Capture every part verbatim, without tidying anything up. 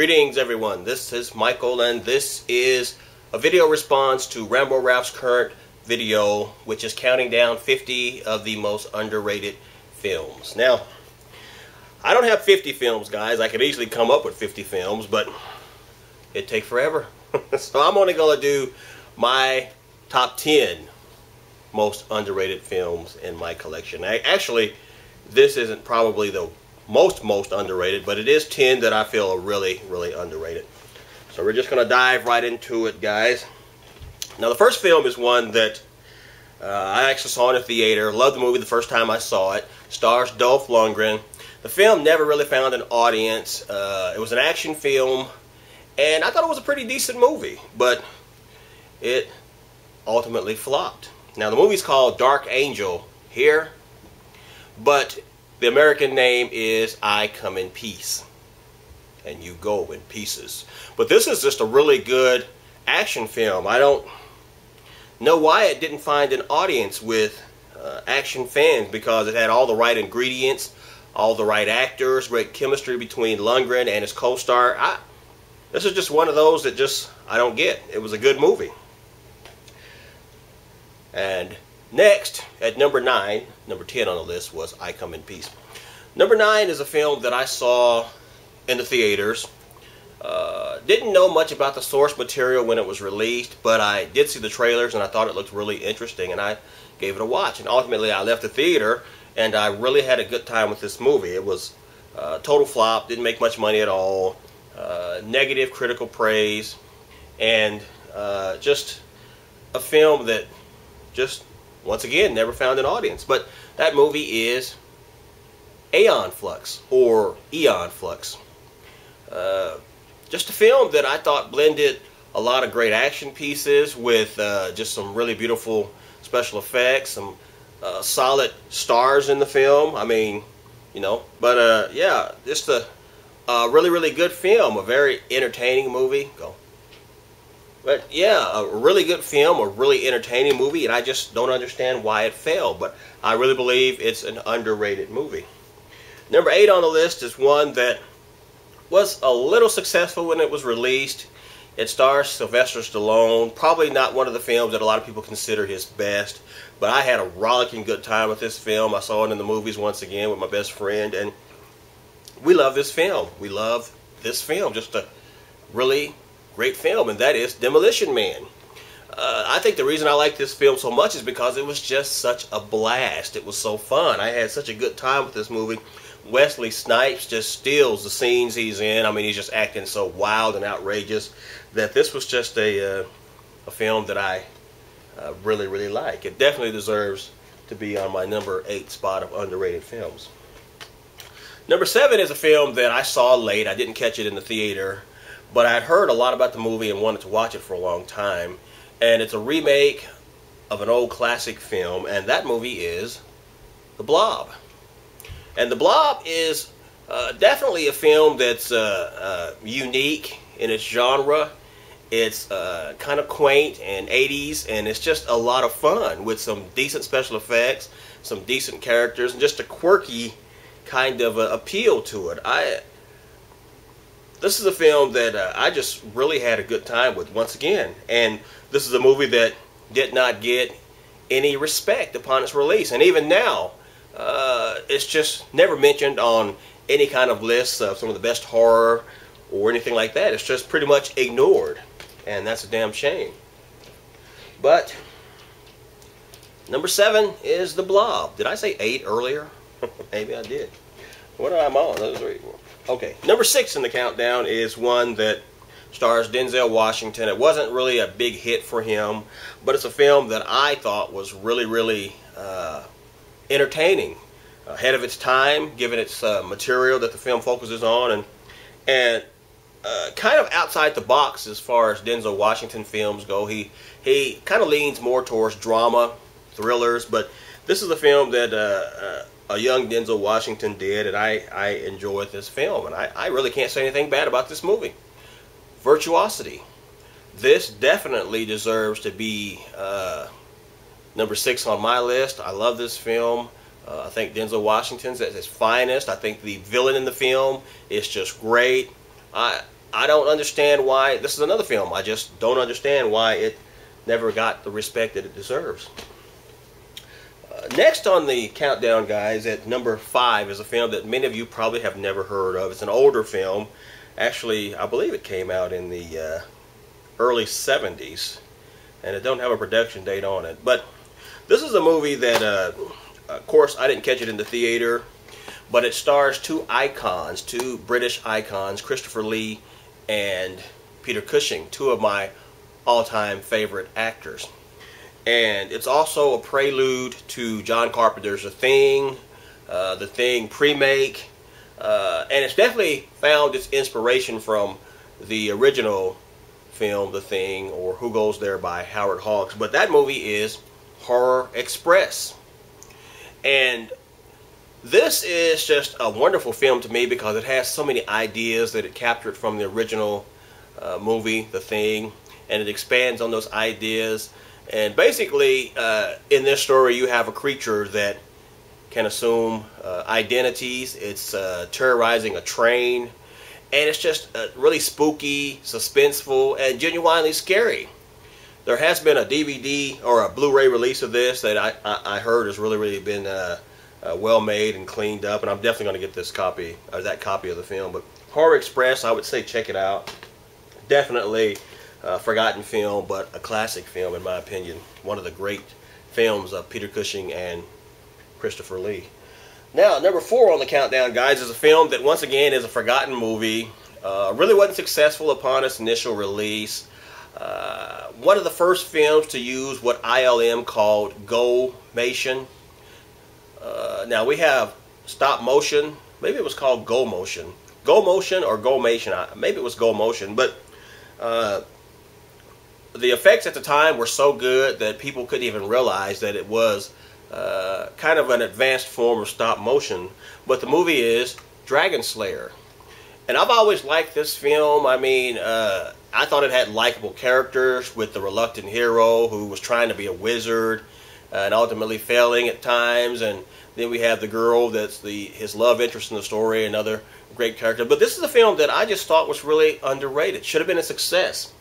Greetings everyone, this is Michael and this is a video response to Rambo Ralph's current video, which is counting down fifty of the most underrated films. Now, I don't have fifty films, guys. I could easily come up with fifty films, but it'd take forever. So I'm only going to do my top ten most underrated films in my collection. I, actually, this isn't probably the most most underrated, but it is ten that I feel are really really underrated, so we're just gonna dive right into it, guys. Now, the first film is one that uh, I actually saw in the theater. Loved the movie the first time I saw it. Stars Dolph Lundgren. The film never really found an audience. Uh, it was an action film and I thought it was a pretty decent movie, but it ultimately flopped. Now, the movie's called Dark Angel here, but the American name is I Come in Peace, and You Go in Pieces. But this is just a really good action film. I don't know why it didn't find an audience with uh, action fans, because it had all the right ingredients, all the right actors, great chemistry between Lundgren and his co-star. I, this is just one of those that just I don't get. It was a good movie. And next, at number nine, number ten on the list was I Come in Peace. Number nine is a film that I saw in the theaters. Uh, didn't know much about the source material when it was released, but I did see the trailers and I thought it looked really interesting, and I gave it a watch. And ultimately, I left the theater and I really had a good time with this movie. It was a uh, total flop, didn't make much money at all, uh, negative critical praise, and uh, just a film that just... once again, never found an audience. But that movie is Æon Flux, or Æon Flux. Uh, just a film that I thought blended a lot of great action pieces with uh, just some really beautiful special effects, some uh, solid stars in the film. I mean, you know, but uh, yeah, just a, a really, really good film, a very entertaining movie. Go. But yeah, a really good film, a really entertaining movie, and I just don't understand why it failed. But I really believe it's an underrated movie. Number eight on the list is one that was a little successful when it was released. It stars Sylvester Stallone. Probably not one of the films that a lot of people consider his best, but I had a rollicking good time with this film. I saw it in the movies once again with my best friend, and we love this film. We love this film. Just a really great film, and that is Demolition Man. Uh, I think the reason I like this film so much is because it was just such a blast. It was so fun. I had such a good time with this movie. Wesley Snipes just steals the scenes he's in. I mean, he's just acting so wild and outrageous that this was just a, uh, a film that I uh, really, really like. It definitely deserves to be on my number eight spot of underrated films. Number seven is a film that I saw late. I didn't catch it in the theater, but I'd heard a lot about the movie and wanted to watch it for a long time. And it's a remake of an old classic film, and that movie is The Blob. And The Blob is uh, definitely a film that's uh, uh, unique in its genre. It's uh, kind of quaint and eighties, and it's just a lot of fun with some decent special effects, some decent characters, and just a quirky kind of uh, appeal to it. I... This is a film that uh, I just really had a good time with once again. And this is a movie that did not get any respect upon its release. And even now, uh, it's just never mentioned on any kind of list of some of the best horror or anything like that. It's just pretty much ignored. And that's a damn shame. But number seven is The Blob. Did I say eight earlier? Maybe I did. What am I on? Okay, number six in the countdown is one that stars Denzel Washington. It wasn't really a big hit for him, but it's a film that I thought was really, really uh, entertaining, ahead of its time, given its uh, material that the film focuses on, and and uh, kind of outside the box as far as Denzel Washington films go. He he kind of leans more towards drama, thrillers, but this is a film that Uh, uh, a young Denzel Washington did, and I, I enjoyed this film, and I, I really can't say anything bad about this movie. Virtuosity. This definitely deserves to be uh, number six on my list. I love this film. Uh, I think Denzel Washington's at his finest. I think the villain in the film is just great. I I don't understand why. This is another film I just don't understand why it never got the respect that it deserves. Uh, next on the countdown, guys, at number five is a film that many of you probably have never heard of. It's an older film. Actually, I believe it came out in the uh, early seventies, and it don't have a production date on it. But this is a movie that, uh, of course, I didn't catch it in the theater, but it stars two icons, two British icons, Christopher Lee and Peter Cushing, two of my all-time favorite actors. And it's also a prelude to John Carpenter's The Thing, uh, The Thing pre-make, uh, and it's definitely found its inspiration from the original film, The Thing, or Who Goes There by Howard Hawks. But that movie is Horror Express. And this is just a wonderful film to me because it has so many ideas that it captured from the original uh, movie, The Thing, and it expands on those ideas. And basically, uh, in this story, you have a creature that can assume uh, identities. It's uh, terrorizing a train. And it's just uh, really spooky, suspenseful, and genuinely scary. There has been a D V D or a Blu-ray release of this that I, I, I heard has really, really been Uh, Uh, well made and cleaned up, and I'm definitely going to get this copy, or that copy of the film. But Horror Express, I would say check it out. Definitely a forgotten film, but a classic film in my opinion. One of the great films of Peter Cushing and Christopher Lee. Now, number four on the countdown, guys, is a film that once again is a forgotten movie. Uh, really wasn't successful upon its initial release. Uh, one of the first films to use what I L M called Go-Motion. Uh, now we have stop motion, maybe it was called Go-Motion. Go-Motion or Go-Motion, maybe it was Go-Motion, but uh, the effects at the time were so good that people couldn't even realize that it was uh, kind of an advanced form of stop motion. But the movie is Dragonslayer. And I've always liked this film. I mean, uh, I thought it had likable characters with the reluctant hero who was trying to be a wizard, Uh, and ultimately failing at times. And then we have the girl that's the his love interest in the story, another great character. But this is a film that I just thought was really underrated. Should have been a success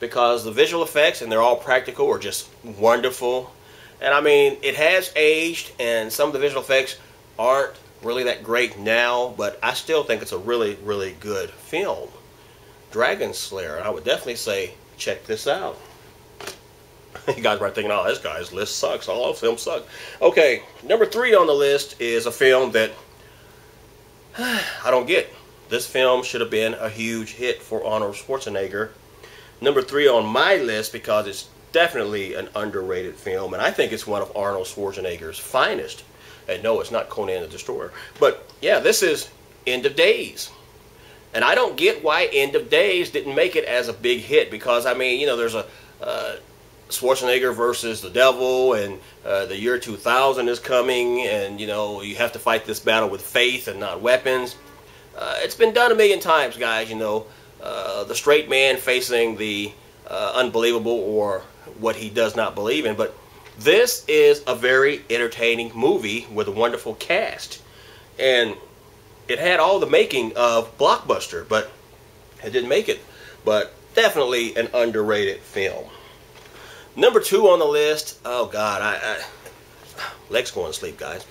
because the visual effects, and they're all practical, are just wonderful. And I mean, it has aged, and some of the visual effects aren't really that great now, but I still think it's a really, really good film. Dragonslayer, I would definitely say check this out. You guys are thinking, oh, this guy's list sucks. All of films suck. Okay, number three on the list is a film that I don't get. This film should have been a huge hit for Arnold Schwarzenegger. Number three on my list because it's definitely an underrated film, and I think it's one of Arnold Schwarzenegger's finest. And no, it's not Conan the Destroyer. But yeah, this is End of Days. And I don't get why End of Days didn't make it as a big hit because, I mean, you know, there's a Uh, Schwarzenegger versus the devil, and uh, the year two thousand is coming, and you know, you have to fight this battle with faith and not weapons. Uh, it's been done a million times, guys. You know, uh, the straight man facing the uh, unbelievable, or what he does not believe in. But this is a very entertaining movie with a wonderful cast, and it had all the making of Blockbuster, but it didn't make it. But definitely an underrated film. Number two on the list, oh God, I, I Lex going to sleep, guys.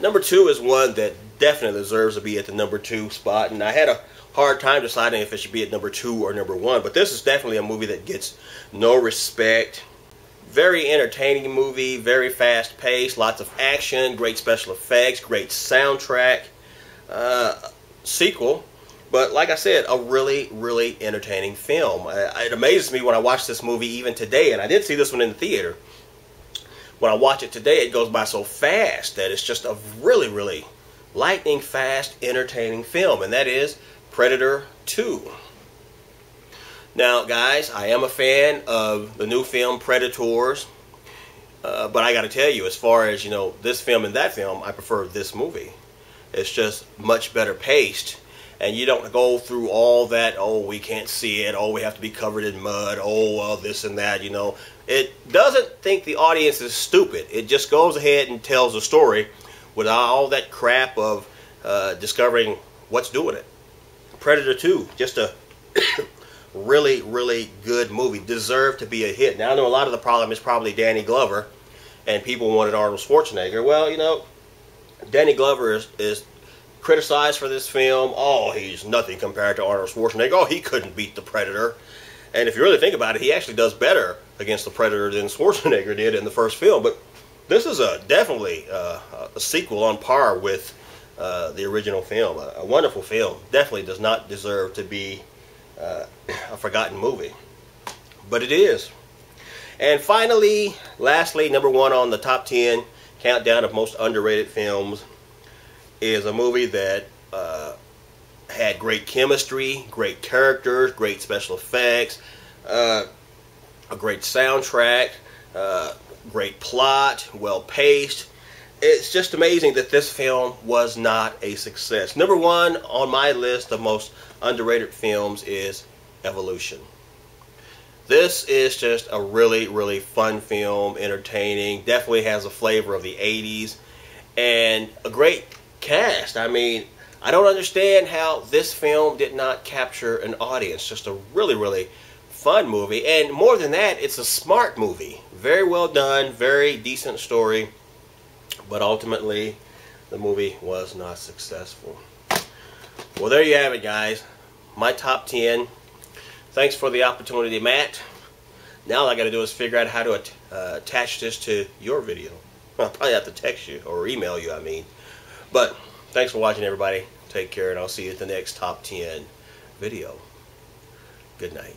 Number two is one that definitely deserves to be at the number two spot, and I had a hard time deciding if it should be at number two or number one, but this is definitely a movie that gets no respect. Very entertaining movie, very fast paced, lots of action, great special effects, great soundtrack, uh, sequel. But like I said, a really, really entertaining film. It amazes me when I watch this movie even today, and I did see this one in the theater. When I watch it today, it goes by so fast that it's just a really, really lightning fast, entertaining film, and that is Predator two. Now, guys, I am a fan of the new film Predators, uh, but I got to tell you, as far as, you know, this film and that film, I prefer this movie. It's just much better paced. And you don't go through all that, oh, we can't see it, oh, we have to be covered in mud, oh, well, this and that, you know. It doesn't think the audience is stupid. It just goes ahead and tells a story without all that crap of uh, discovering what's doing it. Predator two, just a really, really good movie. Deserved to be a hit. Now, I know a lot of the problem is probably Danny Glover, and people wanted Arnold Schwarzenegger. Well, you know, Danny Glover is, is criticized for this film. Oh, he's nothing compared to Arnold Schwarzenegger. Oh, he couldn't beat the Predator. And if you really think about it, he actually does better against the Predator than Schwarzenegger did in the first film. But this is a definitely uh, a sequel on par with uh, the original film. A, a wonderful film. Definitely does not deserve to be uh, a forgotten movie. But it is. And finally, lastly, number one on the top ten countdown of most underrated films is a movie that uh, had great chemistry, great characters, great special effects, uh, a great soundtrack, uh, great plot, well paced. It's just amazing that this film was not a success. Number one on my list of most underrated films is Evolution. This is just a really, really fun film, entertaining, definitely has a flavor of the eighties, and a great cast. I mean, I don't understand how this film did not capture an audience. Just a really, really fun movie. And more than that, it's a smart movie. Very well done, very decent story. But ultimately, the movie was not successful. Well, there you have it, guys. My top ten. Thanks for the opportunity, Matt. Now all I got to do is figure out how to at uh, attach this to your video. I'll probably have to text you, or email you, I mean. But thanks for watching, everybody. Take care, and I'll see you at the next top ten video. Good night.